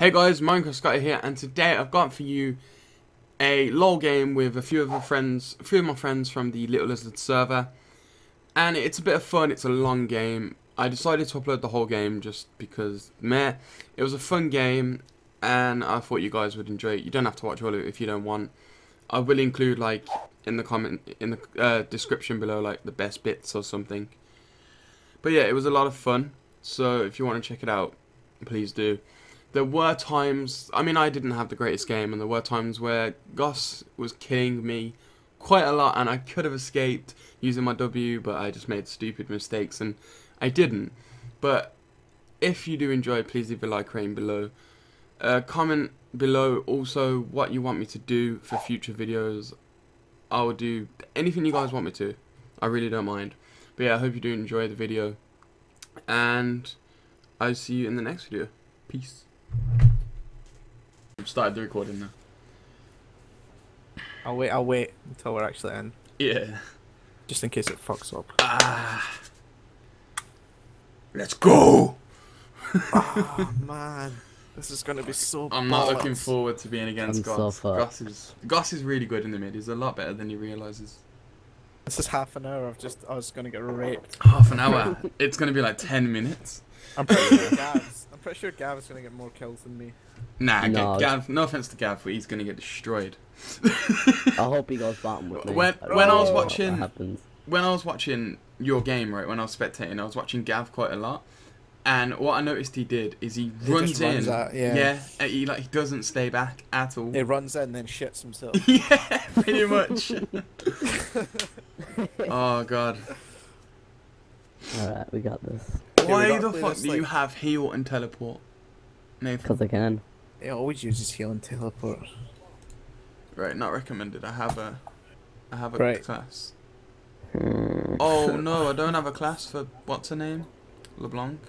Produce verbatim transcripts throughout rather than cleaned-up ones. Hey guys, Minecraft Scotty here, and today I've got for you a LOL game with a few of my friends, a few of my friends from the Little Lizard server, and it's a bit of fun. It's a long game. I decided to upload the whole game just because, meh, it was a fun game, and I thought you guys would enjoy it. You don't have to watch all of it if you don't want. I will include like in the comment in the uh, description below like the best bits or something. But yeah, it was a lot of fun. So if you want to check it out, please do. There were times, I mean I didn't have the greatest game, and there were times where Goss was killing me quite a lot and I could have escaped using my W, but I just made stupid mistakes and I didn't. But if you do enjoy, please leave a like rating below. Uh, comment below also what you want me to do for future videos. I will do anything you guys want me to. I really don't mind. But yeah, I hope you do enjoy the video. And I'll see you in the next video. Peace. I've started the recording now. I'll wait, I'll wait until we're actually in. Yeah. Just in case it fucks up. Ah. Let's go! Oh, man. This is going to be so I'm bollocks. Not looking forward to being against Goss. So Goss, is, Goss is really good in the mid. He's a lot better than he realises. This is half an hour of just I was going to get raped. Half an hour? It's going to be like ten minutes. I'm pretty sure Gav's, I'm pretty sure Gav's going to get more kills than me. Nah, no. Gav, no offense to Gav, but he's going to get destroyed. I hope he goes bottom with me. When, I when I was watching when I was watching your game, right, when I was spectating, I was watching Gav quite a lot. And what I noticed he did is he, he runs in, runs out, yeah. yeah, he like he doesn't stay back at all. He runs in and then shits himself. Yeah, pretty much. Oh god. All right, we got this. Why yeah, got the fuck this, do like... you have heal and teleport? Because I can. It always uses heal and teleport. Right, not recommended. I have a, I have a right. class. Oh no, I don't have a class for what's her name, LeBlanc.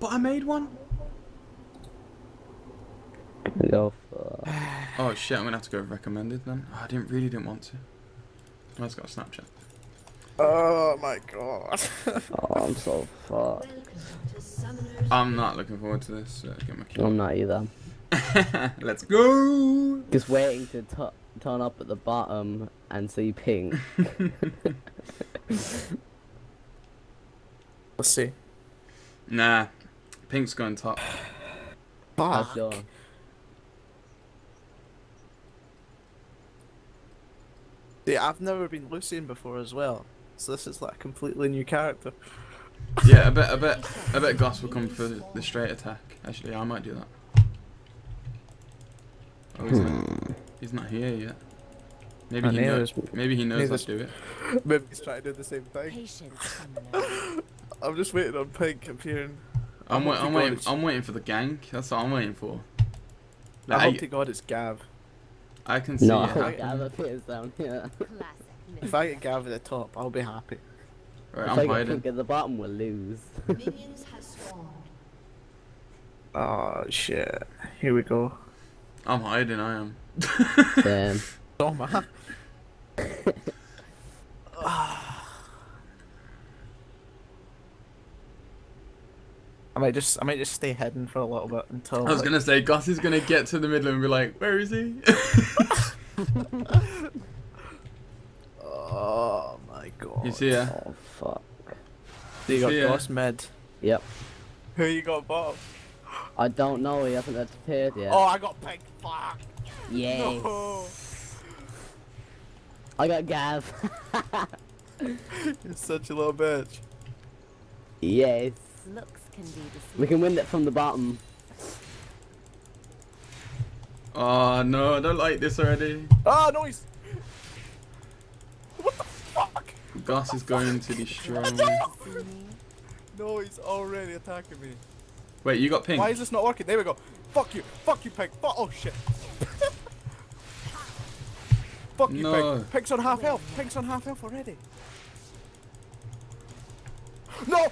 But I made one. No. Oh shit! I'm gonna have to go with recommended then. Oh, I didn't really didn't want to. I just got a Snapchat. Oh my god. Oh, I'm so fucked. I'm not looking forward to this. So get my key. I'm not either. Let's go. Just waiting to t turn up at the bottom and see pink. Let's see. Nah. Pink's going top. Fuck. Yeah, I've never been Lucian before as well, so this is like a completely new character. Yeah, I bet, I bet, I bet Goss will come for the straight attack. Actually, I might do that. Oh, he's, hmm. not, he's not here yet. Maybe My he knows. Maybe he knows let's do it. Maybe he's trying to do the same thing. I'm just waiting on Pink appearing. I'm, wait, I'm waiting. I'm waiting for the gank. That's what I'm waiting for. Like, I hope I, to God it's Gav. I can see no, it I Gav appears down here. If I get Gav at the top, I'll be happy. Right, if I'm I get hiding. Pink at the bottom, we'll lose. Oh shit! Here we go. I'm hiding. I am. Damn. Oh man. I might just I might just stay hidden for a little bit until I was like... gonna say Goss is gonna get to the middle and be like, where is he? Oh my god. You see ya? Oh fuck. So you, you got ya. Goss mid. Yep. Who you got Bob? I don't know, he hasn't appeared yet. Oh I got Pink, fuck. Yay. No. I got Gav. You're such a little bitch. Yes. Looks can be we can win that from the bottom. Oh no, I don't like this already. Ah, oh, noise! What the fuck? Goss is going to destroy me. No, he's already attacking me. Wait, you got Pink. Why is this not working? There we go. Fuck you. Fuck you, Pink. Fuck. Oh shit. Fuck you, no. Pink. Pink's on half health. Pink's on half health already. No!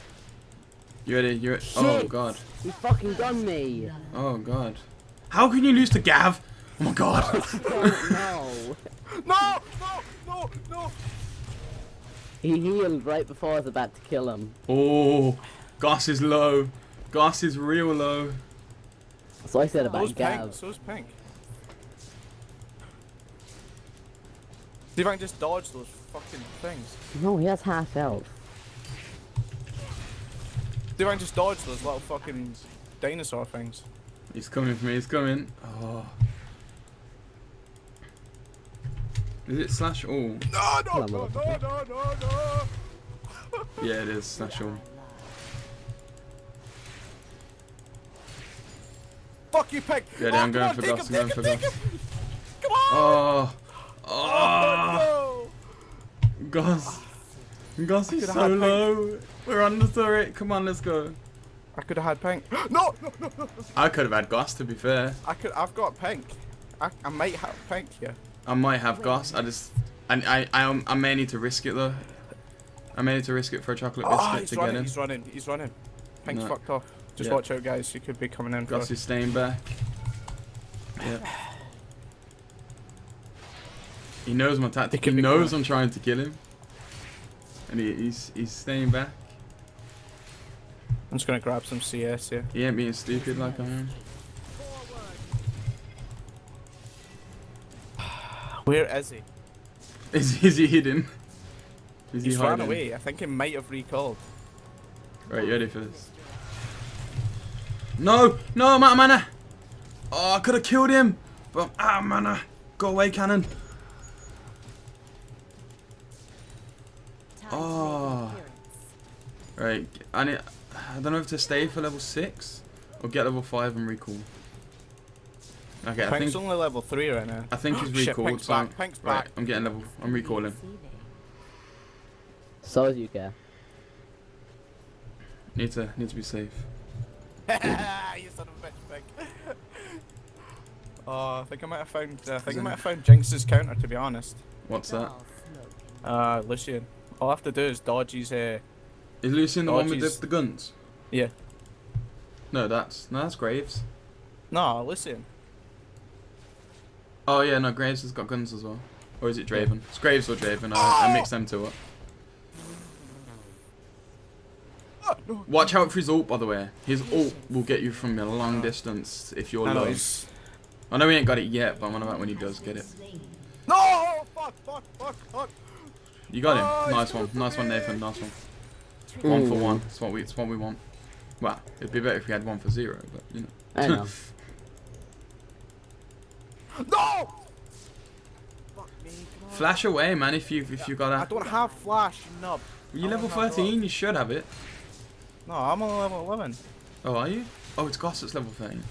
You ready? You ready? Oh god. He fucking done me. Oh god. How can you lose to Gav? Oh my god. No. No! No! No! No! He healed right before I was about to kill him. Oh. Goss is low. Goss is real low. That's what I said about Gav. So is Pink. See if I can just dodge those fucking things. No, he has half health. See if I can just dodge those little fucking dinosaur things. He's coming for me, he's coming. Oh. Is it slash all? No, no, no, no, no, no, no. Yeah, it is slash all. Fuck you, Peg! Yeah, oh, I'm going on, for Gus, I'm going for Gus. Come on! Oh! Oh! Gus! Gus is so low! We're on the turret, come on, let's go. I could have had Pink. No! No, no, no! I could have had Gus, to be fair. I could, I've got Pink. I, I might have Pink here. I might have Gus, I just... I, I, I, I may need to risk it, though. I may need to risk it for a chocolate biscuit oh, to running, get him. He's running, he's running. Pink's no. fucked off. Just yep. watch out, guys. You could be coming in. Gus is staying back. Yep. He knows my tactic. He, he knows I'm trying to kill him, and he, he's he's staying back. I'm just gonna grab some C S here. He ain't being stupid like I am. Where is he? Is is he hidden? Is he's he hiding? Ran away. I think he might have recalled. Right, you ready for this? No! No, I'm out of mana! Oh, I could have killed him! But I'm out of mana! Go away, cannon! Oh! Right, I need, I don't know if to stay for level six or get level five and recall. Okay, I think Pink's only level three right now. I think he's recalled. Pink's back. Pink's back. Right, I'm getting level. I'm recalling. So as you care. Need to need to be safe. You son of a bitch, Pink. Oh, I think I might have found. Uh, I think I might have found Jinx's counter. To be honest. What's that? Uh, Lucian. All I have to do is dodge his. Uh, is Lucian the one with the, the guns? Yeah. No, that's no, that's Graves. No, Lucian. Oh yeah, no, Graves has got guns as well. Or is it Draven? It's Graves or Draven. I, I mix them two up. Watch out for his ult, by the way. His ult will get you from a long distance if you're low. I know he ain't got it yet, but I'm on about when he does get it. No! Fuck, fuck, fuck, fuck! You got him. Nice one. Nice one, Nathan. Nice one. Ooh. One for one. That's what we, it's what we want. Well, it'd be better if we had one for zero, but, you know. I know. No! Fuck me, come on. Flash away, man, if you if you got that. I don't have flash, nub. You're level thirteen, you should have it. No, I'm on level eleven. Oh, are you? Oh, it's Goss that's level thirteen.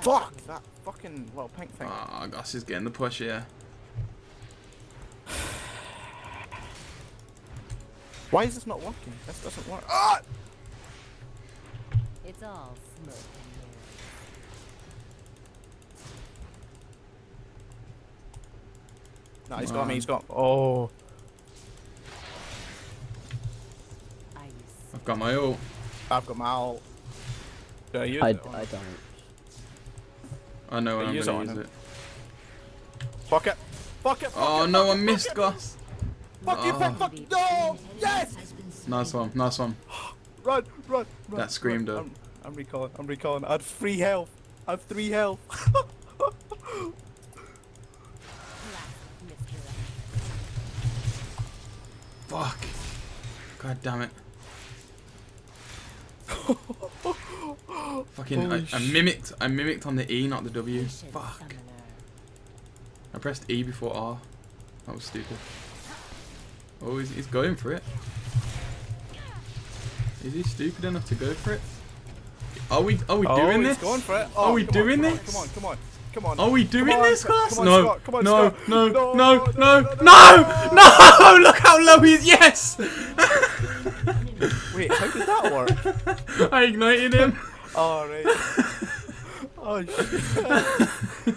Fuck! That fucking little pink thing. Oh, Goss is getting the push here. Why is this not working? This doesn't work. Ah! It's all smoke. No, he's wow. got me, he's got... Oh. I've got my ult. I've got my ult. Do I use I, it? I don't. I know when I'm going to use it. Fuck it. Fuck it. Fuck oh it, no, I missed it. Goss. Fuck oh. you, fuck, fuck. No! Yes! Nice one, nice one. Run, run, run. That screamed up. I'm, I'm recalling, I'm recalling. I had three health. I had three health. Fuck. God damn it. Fucking, I, I mimicked, I mimicked on the E, not the W. Fuck. I pressed E before R. That was stupid. Oh, he's, he's going for it. Is he stupid enough to go for it? Are we, are we oh, doing this? Going for it. Oh, are we doing on, this? Come on, come on, come on. Are we doing come on, this, Gus? No, no, no, no, no, no, no, no, no! Look how low he is. Yes. Wait, how did that work? I ignited him. Oh, right. Oh, shit.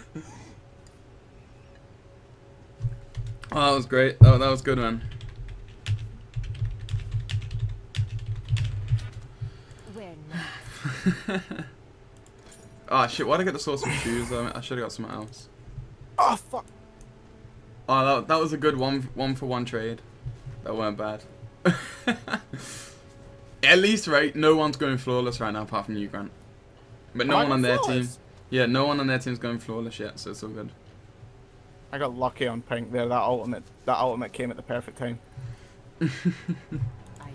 Oh, that was great. Oh, that was good, man. Ah, oh, shit. Why'd I get the source of shoes? I should have got something else. Oh, fuck. Oh, that, that was a good one, one for one trade. That weren't bad. at least, right, no one's going flawless right now apart from you, Grant. But no one on their team. Yeah, no one on their team's going flawless yet, so it's all good. I got lucky on pink there. That ultimate, that ultimate came at the perfect time.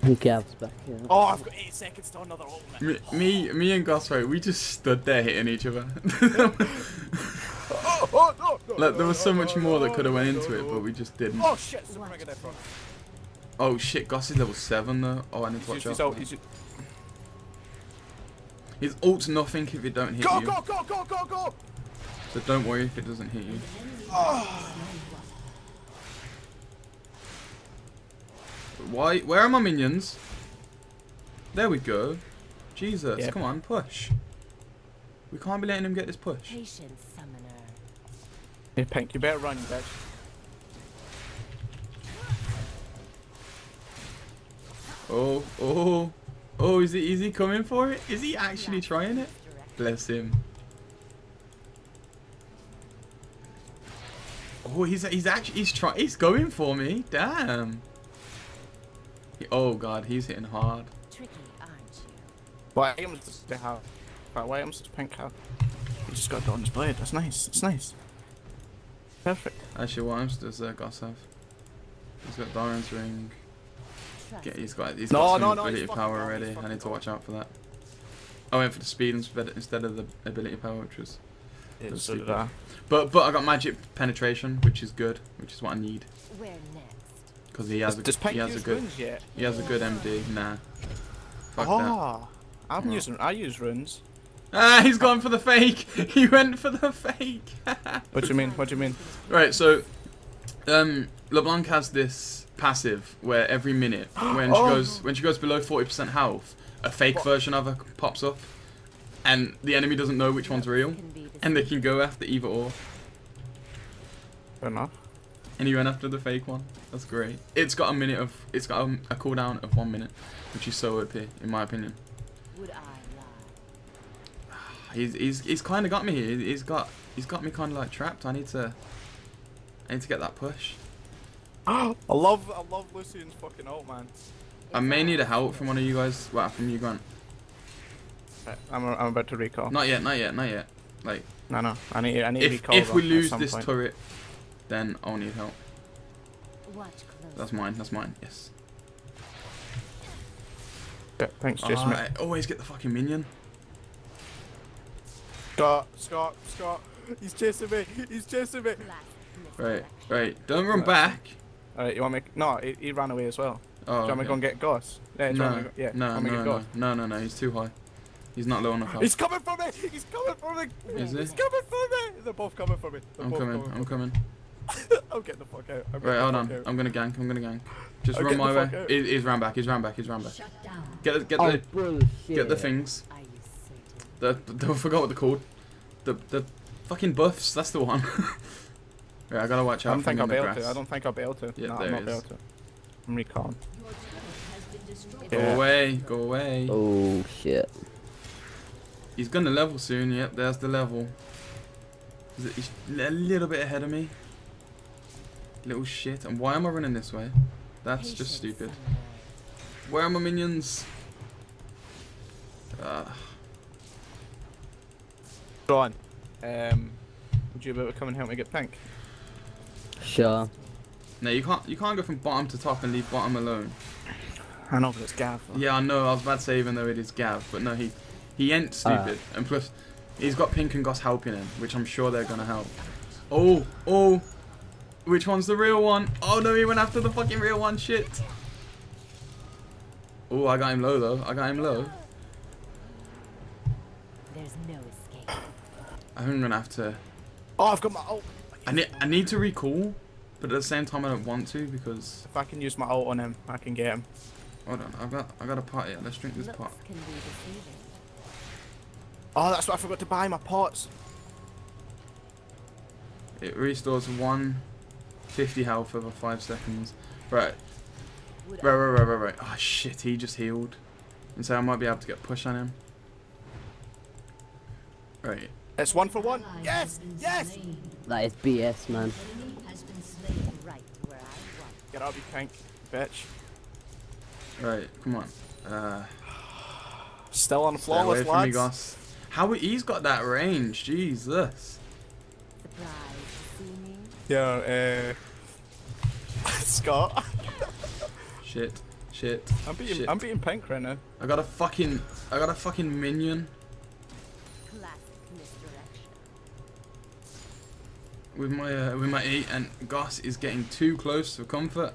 Who cares back here? Oh, I've got eight seconds to another ultimate. Me, me, me and Goss, right, we just stood there hitting each other. Oh, oh, no, no, like, there was so much more that could have went into it, but we just didn't. Oh shit! Super mega death run. Oh shit! Goss is level seven though. Oh, I need to watch out. His ult's nothing if it don't hit you. Go, go, go, go, go, go! So don't worry if it doesn't hit you. Oh. Why? Where are my minions? There we go. Jesus, yep. Come on, push. We can't be letting him get this push. Patient summoner. Hey, Pink, you better run, you bitch. Oh, oh. Oh, is he, is he coming for it? Is he actually trying it? Bless him. Oh, he's he's actually he's trying he's going for me. Damn. He, oh god, he's hitting hard. Tricky, aren't you? Why am I have? Why am I just pink out? He just got Doran's Blade. That's nice. It's nice. Perfect. Actually, what else does uh, Goss have? He's got Doran's Ring. Yeah, he's got, he's no, got some no, no, ability power already. I need to watch out for that. I went for the speed instead of the ability power, which was... It was stupid. That. But, but I got magic penetration, which is good, which is what I need. Because he has, does, a, does he has a good... Yet? He has a good M D. Nah. Fuck oh, that. I'm yeah. using, I use runes. Ah, he's gone for the fake! He went for the fake! What do you mean? What do you mean? Right, so... Um, LeBlanc has this... passive where every minute when oh. she goes when she goes below forty percent health, a fake what? version of her pops up, and the enemy doesn't know which one's real, and they can go after either or. Fair enough. And he went after the fake one. That's great. It's got a minute of it's got a, a cooldown of one minute, which is so O P in my opinion. Would I lie? He's he's he's kind of got me. He's got he's got me kind of like trapped. I need to I need to get that push. I love, I love Lucian's fucking ult, man. I may need a help from one of you guys. Well, from you, Grant. I'm, I'm about to recall. Not yet, not yet, not yet. Like, no, no. I need, I need if, to recall. If we lose this point. turret, then I'll need help. That's mine. That's mine. Yes. Yeah, thanks, Jason. Right. Always get the fucking minion. Scott, Scott, Scott. He's chasing me. He's chasing me. Right, right. Don't run back. Alright, you want me? No, he, he ran away as well. Oh, do you want me to yeah. go and get Goss? Yeah, no, go, yeah. no, no, no. no, no, no, he's too high. He's not low enough. He's coming for me! He's coming for me! Is he's it? coming for me! They're both coming for me. They're I'm, both coming. Coming. I'm coming, I'm coming. I'm getting the fuck out. I'm right, hold on. Out. I'm gonna gank, I'm gonna gank. Just I'm run my way. He, he's ran back, he's ran back, he's ran back. Get the, get oh, the, bullshit. get the things. The, the, I forgot what they're called. The, the fucking buffs, that's the one. Right, I gotta watch out. I don't think I'll be able to. I don't think I'll be able to. Yeah, no, I'm not able to. I'm recalling. Go yeah. away, go away. Oh shit. He's gonna level soon. Yep, there's the level. Is it, he's a little bit ahead of me. Little shit. And why am I running this way? That's just stupid. Where are my minions? Uh. Go on. Um, would you be able to come and help me get pink? Sure. No, you can't. You can't go from bottom to top and leave bottom alone. I know, but it's Gav. Though. Yeah, I know. I was about to say even though it is Gav, but no, he he ain't stupid. Uh. And plus, he's got Pink and Goss helping him, which I'm sure they're gonna help. Oh, oh, which one's the real one? Oh no, he went after the fucking real one. Shit. Oh, I got him low though. I got him low. There's no escape. I'm gonna have to. Oh, I've got my ult. I need, I need to recall, but at the same time I don't want to because... If I can use my ult on him, I can get him. Hold on, I've got, I've got a pot here. Let's drink this Looks pot. Oh, that's what I forgot to buy, my pots. It restores one fifty health over five seconds. Right. Right, right, right, right, right. Oh, shit, he just healed. And so I might be able to get a push on him. Right. It's one for one. Yes, yes! That is B S, man. Get out of your tank, bitch. Right, come on. Uh, Still on flawless, lads. How he's got that range, Jesus. Yo, uh, Scott. Shit, shit. I'm beating, shit. I'm beating Pink right now. I got a fucking, I got a fucking minion. With my, uh, with my E, and Goss is getting too close for comfort.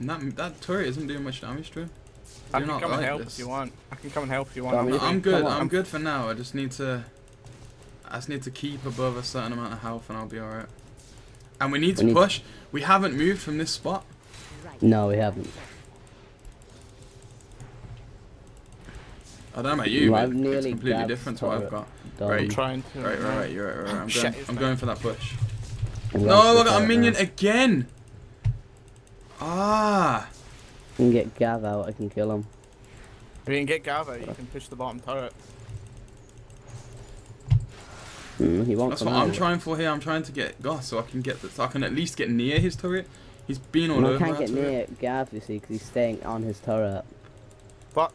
And that, that turret isn't doing much damage to him. I can come and help if you want. I can come and help if you want. I'm good. I'm good for now. I just need to. I just need to keep above a certain amount of health, and I'll be all right. And we need to push. We haven't moved from this spot. No, we haven't. I don't know about you, but it's completely different to what I've got. Right, I'm trying to. Right, right, right. You're right, right. I'm going. I'm going for that push. No, I got a minion again. Ah. I can get Gav out, I can kill him. If you can get Gav out, you can push the bottom turret. Mm, he won't. That's what I'm trying for here. I'm trying to get Goss so I can get the, so I can at least get near his turret. He's been all over. I can't get near Gav, you see, because he's staying on his turret. Fuck.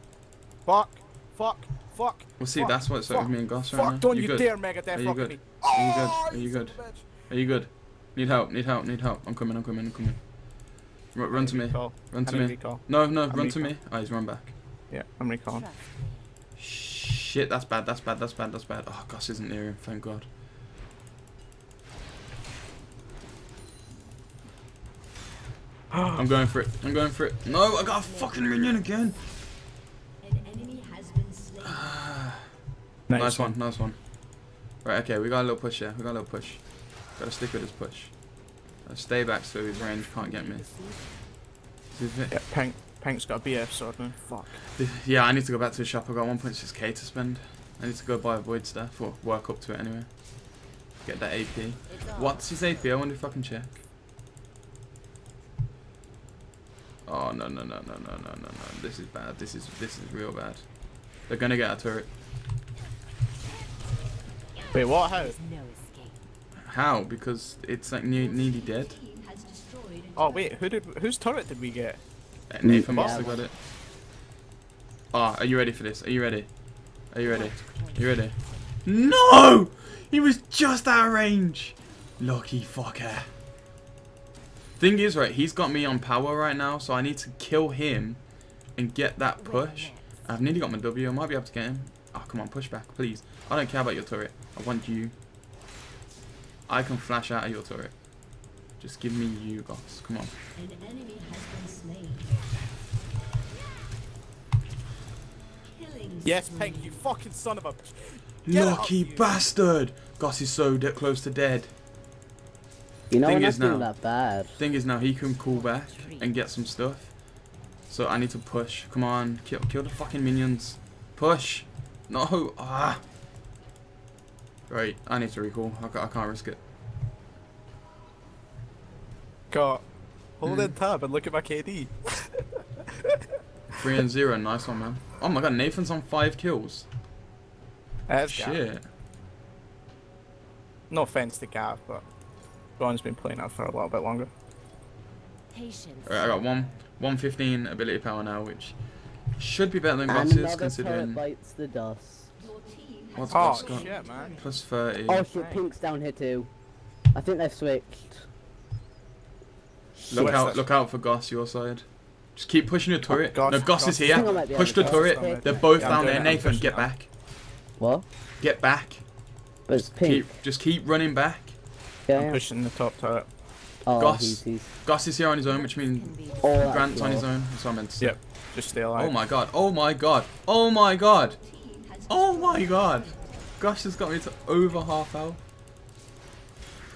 Fuck. Fuck. Fuck. Well, see, that's what's up with me and Goss right now. Fuck, don't you dare Mega Death fuck me. Are you good? Are you good? Need help, need help, need help. I'm coming, I'm coming, I'm coming. R run to me. Run to me. No, no, run to me. Oh, he's run back. Yeah, I'm recalling. Shit, that's bad, that's bad, that's bad, that's bad. Oh, Goss isn't near him, thank God. I'm going for it, I'm going for it. No, I got a fucking minion again. An enemy has been slain. Nice one, nice one. Right, okay, we got a little push here, we got a little push. Gotta stick with this push. I stay back so his range can't get me. Yeah, Pank, Pank's got a B F sword now. Fuck. Yeah, I need to go back to the shop. I got one point six K to spend. I need to go buy a Void Staff or work up to it anyway. Get that A P. What's his A P? I wonder if I can check. Oh no no no no no no no no! This is bad. This is this is real bad. They're gonna get our turret. Wait, what? How? How? Because it's like ne nearly dead. Oh wait, who did whose turret did we get? Uh, Nathan yeah. Master got it. Ah, oh, are you ready for this? Are you ready? Are you ready? Are you ready? No! He was just out of range. Lucky fucker. Thing is, right, he's got me on power right now, so I need to kill him and get that push. I've nearly got my W. I might be able to get him. Oh come on, push back, please. I don't care about your turret. I want you. I can flash out of your turret. Just give me you, Goss. Come on. An enemy has been slain. Killing yes, Pink, you fucking son of a... Get lucky up, bastard! Goss is so de close to dead. You know, thing is now, that bad. Thing is now, he can call back and get some stuff. So I need to push. Come on, kill, kill the fucking minions. Push! No! Ah! Right, I need to recall. I, I can't risk it. God, hold mm. in tab and look at my K D. Three and zero, nice one, man. Oh my God, Nathan's on five kills. That's shit. Gav. No offense to Gav, but Ron's been playing out for a little bit longer. Patience. All right, I got one, one fifteen ability power now, which should be better than Goss's considering. Bites the dust. What's oh, got? Shit, man. Plus thirty. Oh shit, Pink's down here too. I think they've switched. Look Switch. out, look out for Goss, your side. Just keep pushing your turret. Oh, Goss, no, Goss, Goss is here. Push the Goss turret. They're both yeah, down there. It. Nathan, get back. What? Get back. But it's Pink. Keep, just keep running back. Yeah, I'm yeah. pushing the top turret. Oh, Goss, he's, he's... Goss is here on his own, which means oh, Grant's on his own. That's what I meant to say. Yep, just stay alive. Oh my God, oh my God, oh my God. Oh my God! Gosh has got me to over half health.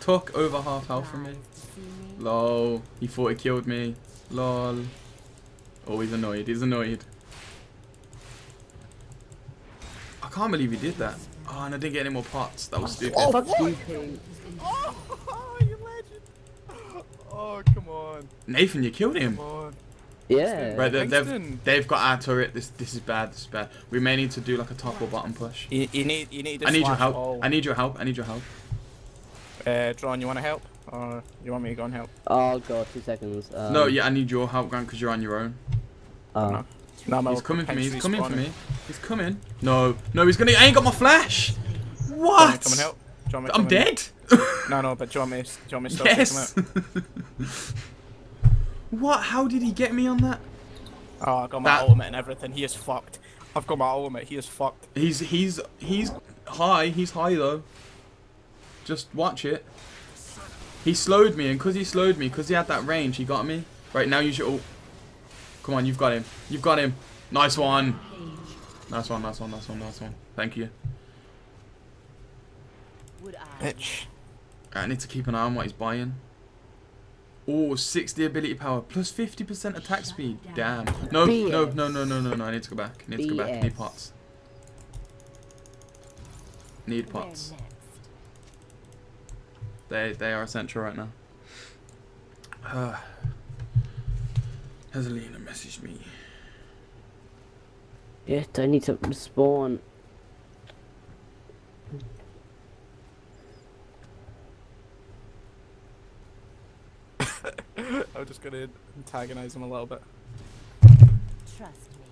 Took over half health from me. Lol. He thought he killed me. Lol. Oh, he's annoyed. He's annoyed. I can't believe he did that. Oh, and I didn't get any more pots. That was stupid. Oh, fuck you, Pink. Oh, you legend. Oh, come on. Nathan, you killed him. Come on. Yeah. Right, they, they've they've got our turret. This this is bad. This is bad. We may need to do like a top or bottom push. You, you need you need. I need your help. All. I need your help. I need your help. Uh, Dron, you want to help, or you want me to go and help? Oh God, two seconds. Um, no, yeah, I need your help, Grant, because you're on your own. Oh. Nah, he's coming for me. He's coming spawning. for me. He's coming. No, no, he's gonna. I ain't got my flash. What? Come and help. Do you want me to I'm dead. no, no, but do you want me? Do you want me to stop yes. to come out? What? How did he get me on that? Oh, I got my that... ultimate and everything. He is fucked. I've got my ultimate. He is fucked. He's he's he's high. He's high though. Just watch it. He slowed me, and because he slowed me, because he had that range, he got me. Right, now use your ult. Come on, you've got him. You've got him. Nice one. Nice one, nice one, nice one, nice one. Thank you. Bitch. I need to keep an eye on what he's buying. Oh, sixty ability power, plus fifty percent attack speed. Damn. No, no, no, no, no, no, no. I need to go back. I need to go back. Need pots. Need pots. They, they are essential right now. Uh, has Alina messaged me? Yes, I need something to spawn. I'm just gonna antagonize him a little bit. Trust me.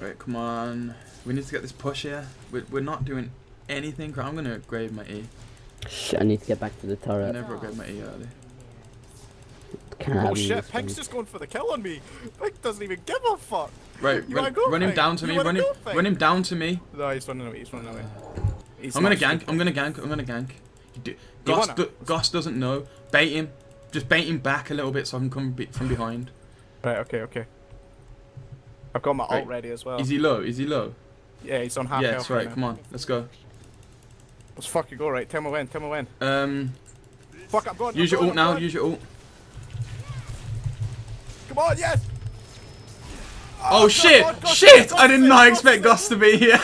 Right, come on. We need to get this push here. We're, we're not doing anything. I'm going to upgrade my E. Shit, I need to get back to the turret. I never upgrade my E early. Can oh shit, Peg's just going for the kill on me. Peg doesn't even give a fuck. Right, run, go, run him Peg. down to me. Run him, go, run him down to me. No, he's running away. He's running away. He's I'm going to gank. I'm going to gank. I'm going to gank. Do, Goss, do, Goss doesn't know. Bait him. Just bait him back a little bit so I can come from behind. Right, okay, okay. I've got my right. ult ready as well. Is he low? Is he low? Yeah, he's on half health. Yeah, that's right. Now. Come on, let's go. Let's fucking go, right? Tell me when. Tell me when. Um. Fuck! I'm going. Use I'm your going, ult I'm now. Going. Use your ult. Come on, yes. Oh, oh shit! God, God, shit! God, I did not God, expect God. Gus to be here.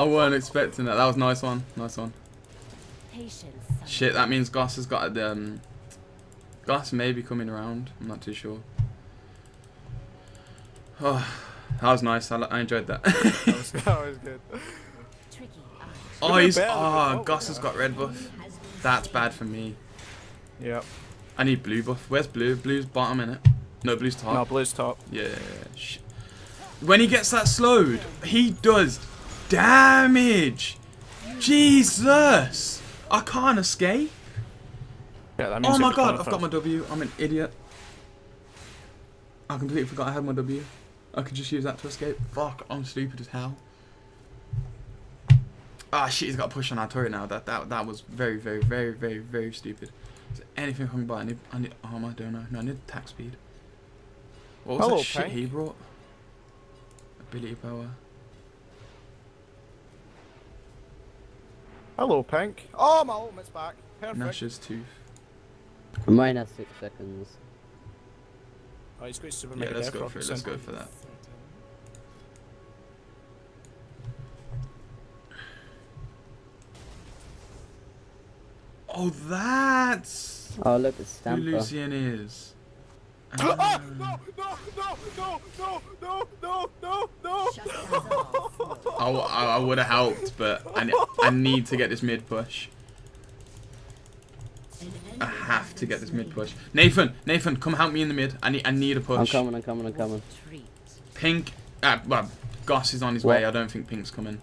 I weren't expecting that. That was nice one. Nice one. Patience. Shit! That means Gus has got the. Um, Gus may be coming around, I'm not too sure. Oh, that was nice, I, I enjoyed that. that, was, that was good. Oh, he's, oh Gus has got red buff. That's bad for me. Yep. I need blue buff. Where's blue? Blue's bottom, innit? No, blue's top. No, blue's top. Yeah. Shit. When he gets that slowed, he does damage. Jesus. I can't escape. Yeah, that means oh my god, I've got my W. I'm an idiot. I completely forgot I had my W. I could just use that to escape. Fuck, I'm stupid as hell. Ah, shit, he's got a push on our turret now. That that that was very, very, very, very, very stupid. Is there anything I can buy? I need, I need armor, don't know. No, I need attack speed. What was Hello, that shit Pink. he brought? Ability power. Hello, Pink. Oh, my ultimate's back. Perfect. Nasha's tooth. Mine has six seconds. Oh, he's got super mega. Yeah, let's go for it. Let's go for that. Oh, that's. Oh, look at Stamper. Who Lucian is. No! No! No! No! No! No! No! No! No! I, I, I would have helped, but I, I need to get this mid push. I have to get this mid push. Nathan, Nathan, come help me in the mid. I need, I need a push. I'm coming, I'm coming, I'm coming. Pink, uh, well, Goss is on his what? way. I don't think Pink's coming.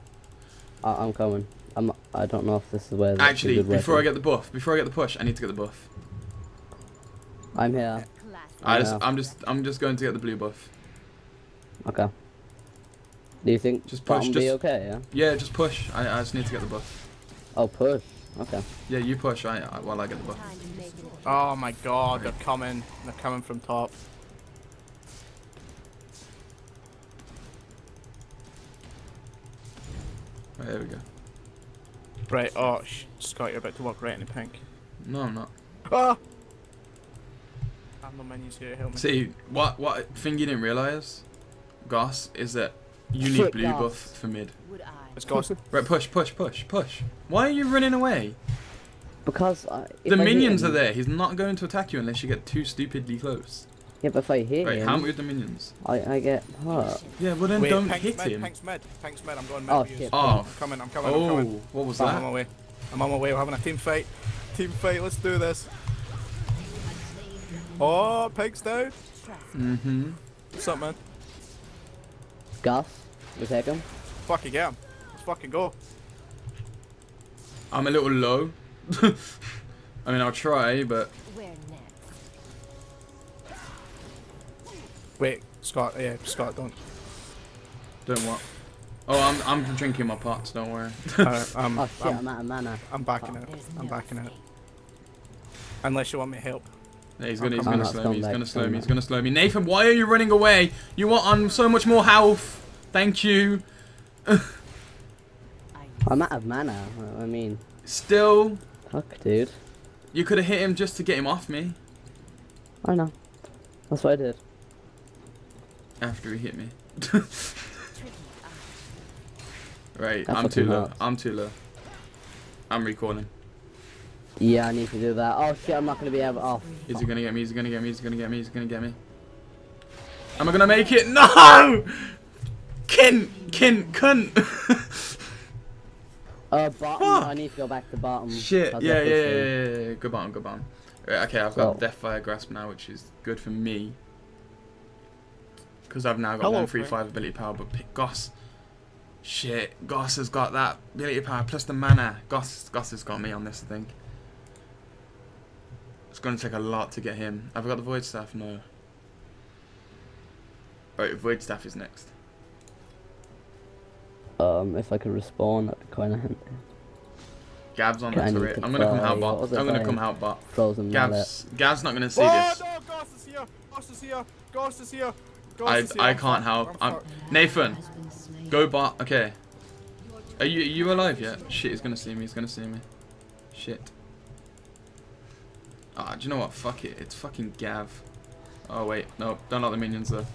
I, I'm coming. I'm. I don't know if this is where. Actually, before I get the buff, before I get the push, I need to get the buff. I'm here. I just, I'm just, I'm just going to get the blue buff. Okay. Do you think just push? Just be okay. Yeah. Yeah, just push. I, I just need to get the buff. Oh, push. Okay. Yeah, you push I, I, while I get the buff. Oh my god, they're coming. They're coming from top. Right, there we go. Right, oh, sh Scott, you're about to walk right into Pink. No, I'm not. Ah! I have no menus here, help me. See, what, what thing you didn't realise, Goss, is that you need blue buff for mid. It's Goss. Right, push, push, push, push. Why are you running away? Because I, the minions are there. He's not going to attack you unless you get too stupidly close. Yeah, but if I hit right, him, how many the minions? I I get hurt. Yeah, well then Wait, don't hit med, him. Thanks, med. Thanks, med. I'm going med. Oh shit! Oh, I'm coming. I'm coming. Oh, I'm coming. What was that? I'm on my way. I'm on my way. We're having a team fight. Team fight. Let's do this. Oh, Pig's down. Mm-hmm. What's up, man? Gas. We take him. Fucking get him. Let's fucking go. I'm a little low. I mean, I'll try, but... Wait, Scott. Yeah, Scott, don't. Don't what? Oh, I'm I'm drinking my pots. Don't worry. uh, I'm, oh shit, I'm, I'm out of mana. I'm backing out. I'm backing out. Unless you want me to help. Yeah, he's gonna, he's gonna slow me. He's gonna slow me. He's gonna slow me. Nathan, why are you running away? You want on so much more health. Thank you. I'm out of mana. I mean. Still. Fuck, dude. You could have hit him just to get him off me. I know. That's what I did. After he hit me. Right, that I'm too low. Hurts. I'm too low. I'm recalling. Yeah, I need to do that. Oh shit, I'm not gonna be able. Oh. Is he gonna get me? Is he gonna get me? Is he gonna get me? Is he gonna get me? Am I gonna make it? No! Kin, kin, cunt. uh, bottom. Fuck. I need to go back to bottom. Shit. Yeah, yeah, yeah, yeah, yeah. Good bottom, good bottom. Right, okay, I've got oh. Deathfire Grasp now, which is good for me. Because I've now got one three five ability power, but pick Goss. Shit, Goss has got that ability power plus the mana. Goss, Goss has got me on this, I think. It's going to take a lot to get him. Have I got the Void Staff? No. Alright, Void Staff is next. Um, if I could respawn, that'd be kind of handy. Gav's on the turret. I'm going to come help bot. I'm going to come help bot. Gav's, Gav's not going to see this. Oh no, Goss is here. Goss is here. Goss is here. I I can't help. I'm Nathan, go bot. Okay, are you are you alive yet? Shit, he's gonna see me. He's gonna see me. Shit. Ah, do you know what? Fuck it. It's fucking Gav. Oh wait, no, don't let the minions though.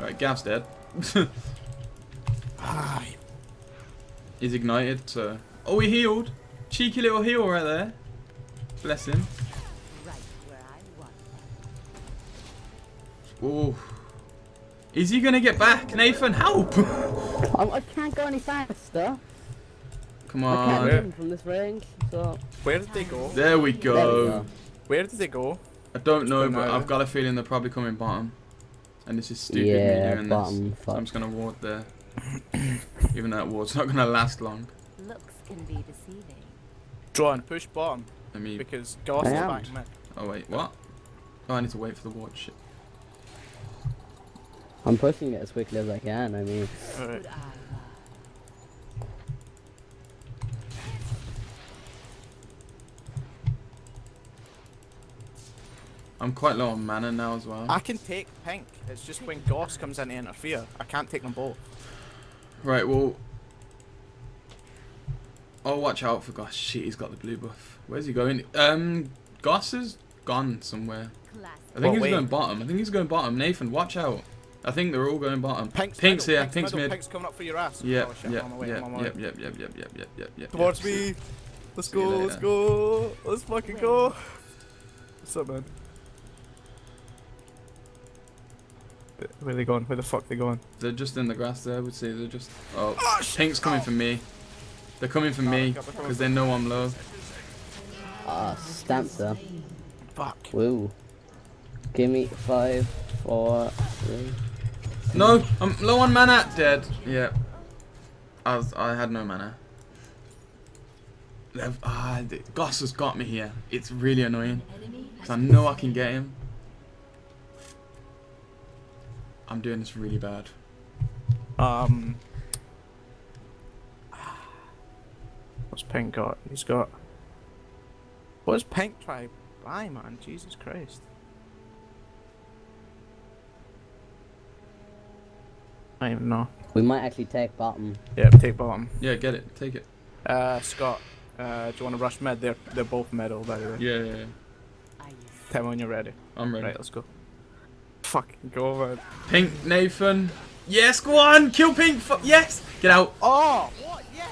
All right, Gav's dead. He's ignited. So oh, he healed. Cheeky little heal right there. Bless him. Ooh. Is he gonna get back? Nathan, help! I, I can't go any faster. Come on. I can't run from this range, so. Where did they go? There we go. There we go. Where did they go? I don't know, but I've got a feeling they're probably coming bottom. And this is stupid yeah, me doing bottom, this. So I'm just gonna ward there. Even though that ward's not gonna last long. Looks can be deceiving. Try and push bottom. I mean, because Goss is back. Oh wait, what? Oh, I need to wait for the ward. Shit. I'm pushing it as quickly as I can, I mean. Right. I'm quite low on mana now as well. I can take pink, it's just when Goss comes in to interfere, I can't take them both. Right, well... Oh, watch out for Goss. Shit, he's got the blue buff. Where's he going? Um, Goss is gone somewhere. I think he's going bottom. I think he's going bottom. Nathan, watch out. I think they're all going bottom. Pink's, Pink's middle, here. Pink's, Pink's, middle, Pink's coming up for your ass. Yep, oh, yep, away, yep, yep, yep, yep, yep, yep, yep, yep, yep. Towards me. Let's go, let's go. Let's fucking go. What's up, man? Where are they going? Where the fuck are they going? They're just in the grass there, I would say. They're just... Oh, oh Pink's coming oh. for me. They're coming for oh, me, because they know I'm low. Ah, oh, Stamper. Fuck. Woo. Give me five, four, three. No, I'm low on mana. Dead. Yeah. I was, I had no mana. Ah, Goss has got me here. It's really annoying. Because I know I can get him. I'm doing this really bad. Um. What's Pink got? He's got. What's Pink trying to buy, man? Jesus Christ. I don't even know. We might actually take bottom. Yeah, take bottom. Yeah, get it. Take it. Uh, Scott, uh, do you want to rush mid? They're, they're both middle, by the way. Yeah, yeah, yeah. Tell me when you're ready. I'm ready. Right, let's go. Fucking go over. Pink, Nathan. Yes, go on! Kill Pink! Fu yes! Get out! Oh! What? Yes!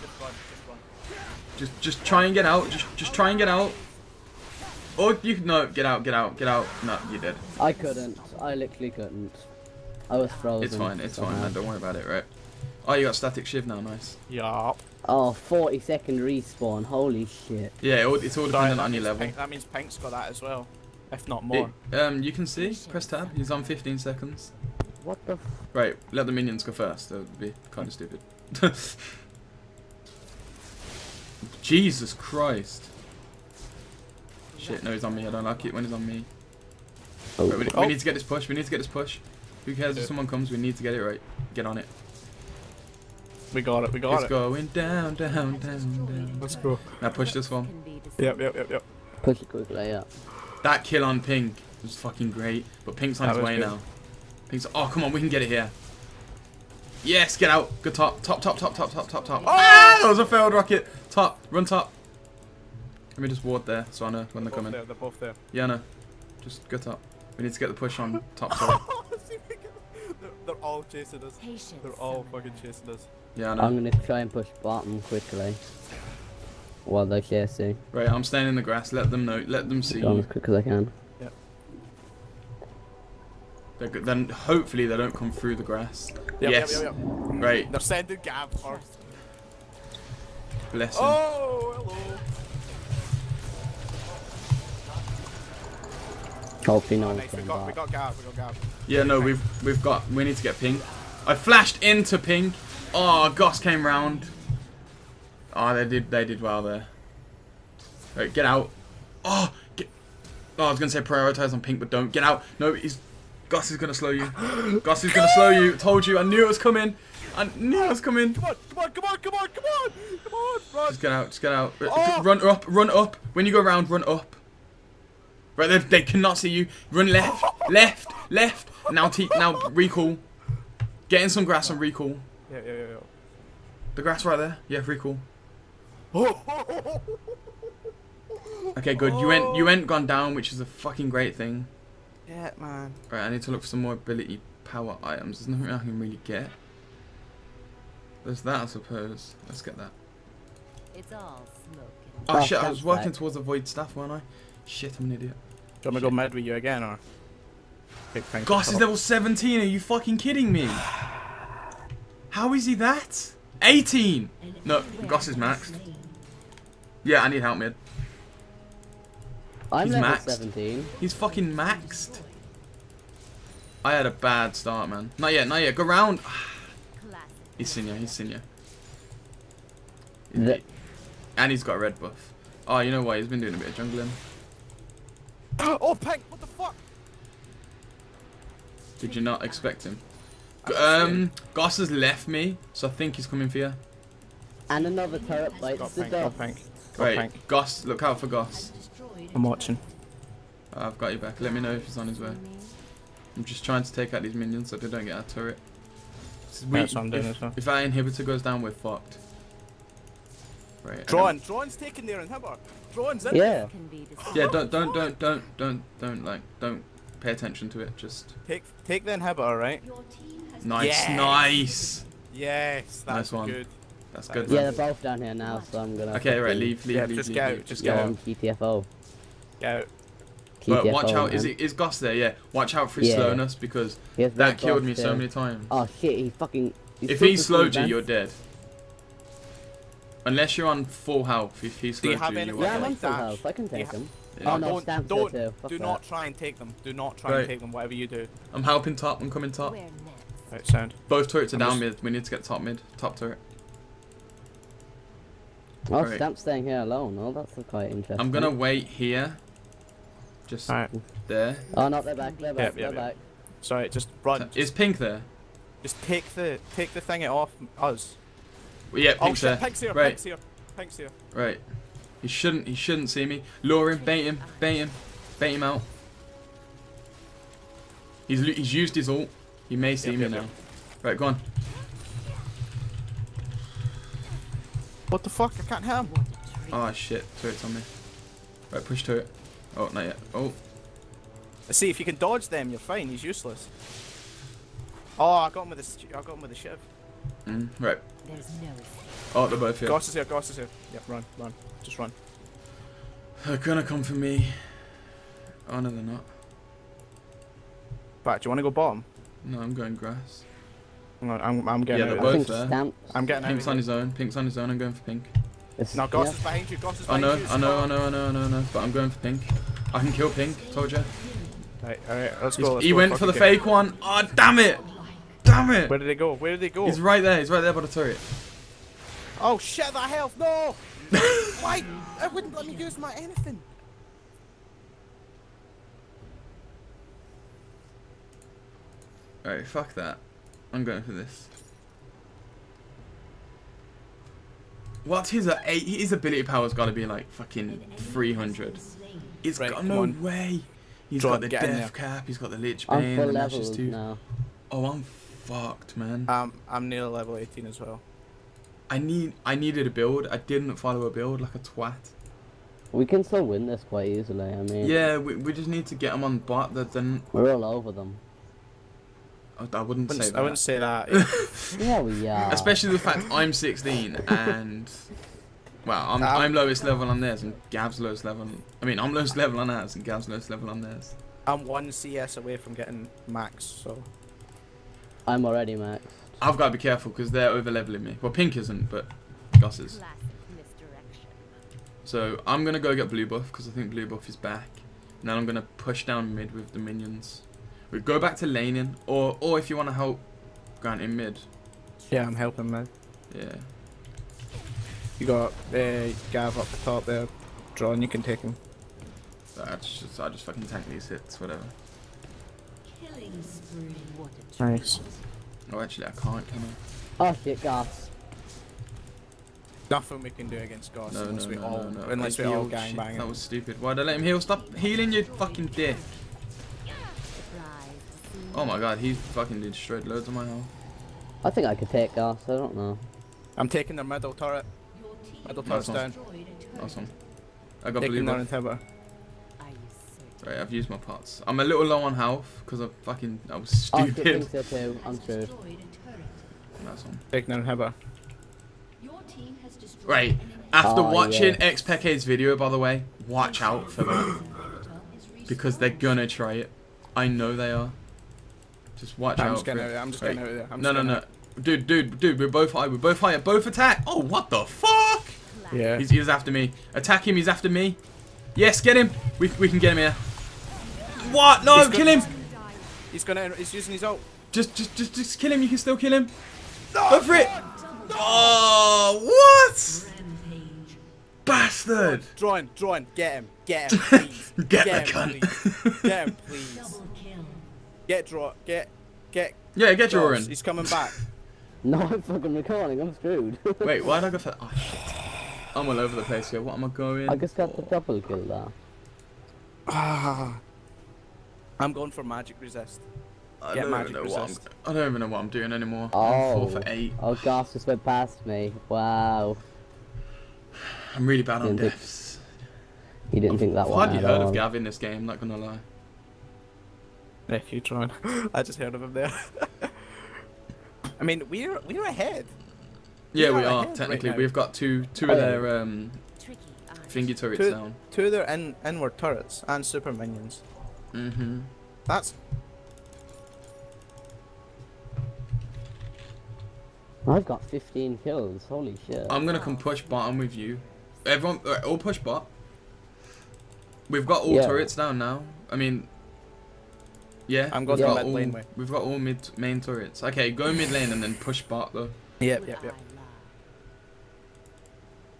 Just run, just run. Just, just try and get out. Just, just try and get out. Or you... No, get out, get out, get out. No, you did. I couldn't. I literally couldn't. I was frozen. It's fine, it's fine, man. Don't worry about it, right? Oh, you got Static Shiv now, nice. Yeah. Oh, forty second respawn, holy shit. Yeah, it's all dependent Sorry, on your level. Pink, that means Pink's got that as well, if not more. It, um, you can see, press tab, he's on fifteen seconds. What the f... Right, let the minions go first, that would be kind of stupid. Jesus Christ. Shit, no, he's on me, I don't like it when he's on me. Oh. Right, we, oh. we need to get this push, we need to get this push. Who cares if someone comes, we need to get it right. Get on it. We got it, we got it's it. It's going down, down, down, down. Let's go. Now push this one. Yep, yep, yep, yep. Push it quickly, yeah. That kill on Pink was fucking great, but Pink's on that his way good. now. Pink's, oh, come on, we can get it here. Yes, get out. Good top, top, top, top, top, top, top, top. Oh, that was a failed rocket. Top, run top. Let me just ward there, so I know when they're, they're coming. There, they're both there. Yeah, I know. Just go top. We need to get the push on top side. They're, they're all chasing us. They're all fucking chasing us. Yeah, I know. I'm gonna try and push bottom quickly. While they chasing. Right, I'm staying in the grass. Let them know. Let them see. Go as quick as I can. Yep. They're good. Then hopefully they don't come through the grass. Yep, yes. Yep, yep, yep. Right. They're sending Gab first. Bless him. Oh, hello. Hopefully not. Oh, nice. We got, we got Gab. We got Gab. Yeah, no, we've we've got. We need to get Pink. I flashed into Pink. Oh, Goss came round. Oh, they did. They did well there. Right, get out. Oh, get. Oh, I was gonna say prioritize on Pink, but don't get out. No, he's. Goss is gonna slow you. Goss is gonna slow you. Told you. I knew it was coming. I knew it was coming. Come on! Come on! Come on! Come on! Come on! Come on! Run. Just get out. Just get out. Oh. Run up. Run up. When you go round, run up. Right, they, they cannot see you. Run left, left, left. Now, te now recall. Get in some grass and recall. Yeah, yeah, yeah, yeah. The grass right there. Yeah, recall. Okay, good. You ain't you ain't gone down, which is a fucking great thing. Yeah, man. Right, I need to look for some more ability power items. There's nothing I can really get. There's that, I suppose. Let's get that. It's all smoke. Oh shit! I was working towards the void stuff, weren't I? Shit, I'm an idiot. Do you want me to go mad with you again, or? Gosh, he's level seventeen. Are you fucking kidding me? How is he that? eighteen! No, Goss is maxed. Yeah, I need help mid. I'm He's level maxed. seventeen. He's fucking maxed. I had a bad start, man. Not yet, not yet. Go round. He's senior, he's senior. The and he's got a red buff. Oh, you know what? He's been doing a bit of jungling. Oh, Pink! What the fuck? Did you not expect him? Um, Goss has left me, so I think he's coming for you. And another turret bites the dust. Wait, Goss, look out for Goss. I'm watching. Oh, I've got you back. Let me know if he's on his way. I'm just trying to take out these minions so they don't get our turret. We, if, if our inhibitor goes down, we're fucked. Right. Drawn. Drawn's taking their inhibitor. Drawn's in there. Yeah. Yeah. Don't, don't, don't, don't, don't, don't like, don't pay attention to it. Just take, take the inhibitor, all right? Nice, yes. nice. Yes, that's nice one. Good. That's that good. Yeah, right. They're both down here now, so I'm gonna. Okay, right, leave, leave, yeah, leave, just leave, go, leave. Just go, just go. T T F O. Go. But T T F O, watch out. Man. Is it is Goss there? Yeah. Watch out for his yeah. slowness because that killed me there. so many times. Oh shit! He fucking. He's if he slowed you, you're dead. Unless you're on full health, if he's going to you, you yeah, I'm on full health. I can take them. Yeah. Oh, no, don't, don't, do that. not try and take them. Do not try right. and take them, whatever you do. I'm helping top, I'm coming top. Right, sound. Both turrets are I'm down just... mid, we need to get top mid, top turret. Oh, right. Stamp's staying here alone, oh, that's quite interesting. I'm gonna wait here. Just right. there. Oh, no, they're back, they're back, yep, yep, they're yep. back. Sorry, just run. Is Pink there? Just take the, take the thing off us. Well, yeah, Pink's, oh, there. Pink's here. Right. Pink's here. Pink's here. Right. He shouldn't. He shouldn't see me. Lure him. Bait him. Bait him. Bait him out. He's he's used his ult. He may see yep, me yep, now. Yep. Right, go on. What the fuck? I can't hit him. Oh shit! Turret's on me. Right, push turret. Oh, not yet. Oh. See if you can dodge them. You're fine. He's useless. Oh, I got him with the. I got him with the shiv. Mm, right. There's no... Oh, they're both here. Goss is here, Goss is here. Yep, run, run. Just run. They're gonna come for me. Oh, no, they're not. Back, do you want to go bottom? No, I'm going grass. No, I'm, I'm getting yeah, they're both there. Stamps. I'm getting Pink's everything. on his own. Pink's on his own. I'm going for pink. It's, no, Goss yeah. is behind you. Goss is behind you. I know, I know, I know, I know, I know. But I'm going for pink. I can kill pink. Told you. Right, all right, let's go. Let's he go, went for the game. fake one. Oh, damn it! Damn it! Where did they go? Where did they go? He's right there. He's right there by the turret. Oh shit! That health. No. Why? I wouldn't let me use my anything. Alright, fuck that. I'm going for this. What? His, uh, eight, his ability power's got to be like fucking three hundred. It's right, got no on. way. He's Drop, got the death cap, he's got the lich bane, and Nasha's tooth. Now. Oh, I'm fucked, man. Um, I'm near level eighteen as well. I need, I needed a build. I didn't follow a build like a twat. We can still win this quite easily, I mean. Yeah, we, we just need to get them on bot. That then we're all over them. I wouldn't, wouldn't say that. I wouldn't say that. Yeah, we are. Especially the fact I'm sixteen and well, I'm um, I'm lowest level on theirs and Gab's lowest level. On, I mean, I'm lowest level on ours and Gab's lowest level on theirs. I'm one C S away from getting max, so I'm already max. I've got to be careful because they're over leveling me. Well, Pink isn't, but Gus is. So I'm gonna go get blue buff because I think blue buff is back. And then I'm gonna push down mid with the minions. We go back to laning, or or if you want to help Grant in mid. Yeah, I'm helping mid. Yeah. You got uh, Gav up the top there. Drawn, you can take him. I just, I just fucking tank these hits, whatever. Nice. Oh, actually, I can't, can I? Oh shit, Goss. Nothing we can do against Goss no, unless no, we no, all, no, no. Unless we all gangbang. That was stupid. Why'd I let him heal? Stop healing you fucking dick. Oh my god, he fucking destroyed loads of my health. I think I could take Gas, I don't know. I'm taking the middle turret. Middle turret's down. Awesome. I got blue buff. Right, I've used my parts. I'm a little low on health, because I fucking, I was stupid. Oh, so I'm screwed. Nice one. Taking down Heber. Right, after oh, watching yeah. X P K's video, by the way, watch out for them. Because they're gonna try it. I know they are. Just watch no, out. I'm just getting out of there. I'm just right. getting out of there. I'm no, no, no. Dude, dude, dude, we're both high. We're both high. Both attack. Oh, what the fuck? Yeah. He's, he's after me. Attack him. He's after me. Yes, get him. We, we can get him here. What? No, he's kill gonna, him. He's gonna. He's using his ult. Just, just, just, just kill him. You can still kill him. No, Go for it. No. Oh, what? Rampage. Bastard. Drawn, drawn. Get him. Get him. Please. get, get the him, cunt. Please. Get him, please. Get draw, get, get. Yeah, get draw in. He's coming back. No, I'm fucking recording. I'm screwed. Wait, why did I go for? Oh, shit. I'm all over the place here. What am I going? I just got for? the double kill there. Ah. I'm going for magic resist. I get don't magic even know resist. What I'm, I don't even know what I'm doing anymore. Oh. I'm four for eight. Oh, Gas just went past me. Wow. I'm really bad on deaths. You didn't I'm, think that one. I've hardly heard of Gav in this game. Not gonna lie. Thank you, Tron. I just heard of him there. I mean, we're we're ahead. We yeah, are we are technically. Right, we've got two two oh, of their um thingy turrets two, down. Two of their in, inward turrets and super minions. Mhm. That's. I've got fifteen kills. Holy shit. I'm gonna come push bottom with you. Everyone, right, all push bot. We've got all yeah. turrets down now. I mean. Yeah, I'm going yeah. to mid all, lane. Way. We've got all mid main turrets. Okay, go mid lane and then push bot though. Yep, yep, yep.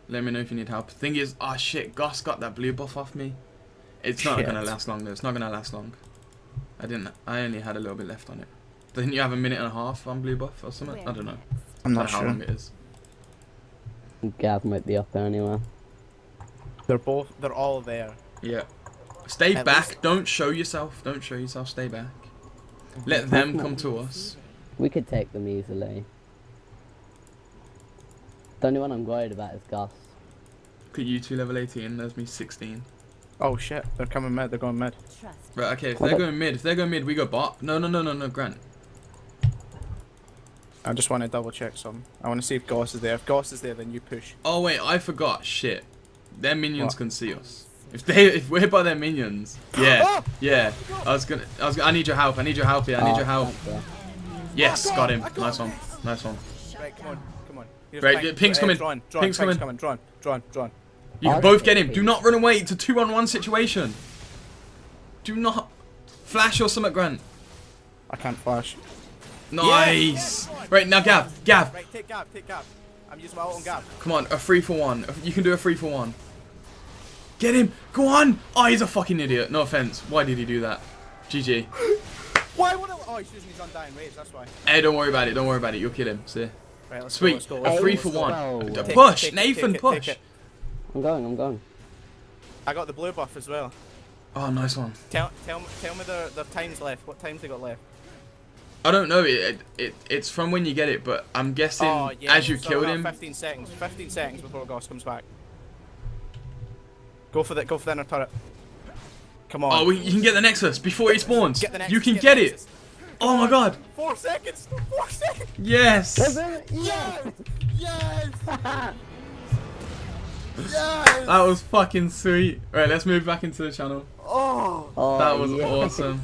Let me know if you need help. Thing is, oh shit, Goss got that blue buff off me. It's not shit. gonna last long though. It's not gonna last long. I didn't. I only had a little bit left on it. Didn't you have a minute and a half on blue buff or something? I don't know. I'm not, not sure how long it is. Gav might be up there anyway. They're both. They're all there. Yeah. Stay At back. Least. Don't show yourself. Don't show yourself. Stay back. Let them come to us. We could take them easily. The only one I'm worried about is Gus. Could you two level eighteen? There's me sixteen. Oh shit! They're coming mid. They're going mid. Right. Okay. If they're going mid, if they're going mid, we go bot. No, no, no, no, no, Grant. I just want to double check some. I want to see if Goss is there. If Goss is there, then you push. Oh wait, I forgot. Shit. Their minions what? can see us. If they if we're hit by their minions, yeah, yeah. I was gonna, I was, I need your help. I need your help here. I need your help. Yes, got him. Nice one. Nice one. Right, come on, come on. Right, Pink's coming. Pink's coming. Come on, draw, draw, draw. You can both get him. Do not run away. It's a two-on-one situation. Do not flash your summit, Grant. I can't flash. Nice. Right now, Gav, Gav. Right, take Gav, take Gav. I'm using my ult on Gav. Come on, a three for one. You can do a three for one. Get him! Go on! Oh, he's a fucking idiot. No offense. Why did he do that? G G. Why would I... Oh, he's using his undying rage. That's why. Hey, don't worry about it. Don't worry about it. You'll kill him. See? Right, let's Sweet. Go, let's go. A three oh, for one. Take, push! Take, Nathan, take it, push! It, I'm going. I'm going. I got the blue buff as well. Oh, nice one. Tell, tell, tell me their, their times left. What times they got left? I don't know. It, it, it It's from when you get it, but I'm guessing oh, yeah, as you so killed him... fifteen seconds. fifteen seconds before Goss comes back. Go for that! Go for the inner turret. Come on. Oh, we, you can get the Nexus before he spawns. Get the Nexus, you can get, get it. Nexus. Oh my God. Four seconds. Four seconds. Yes. Yes. Yes. Yes. Yes. That was fucking sweet. Right, let's move back into the channel. Oh. That was oh, yeah. awesome.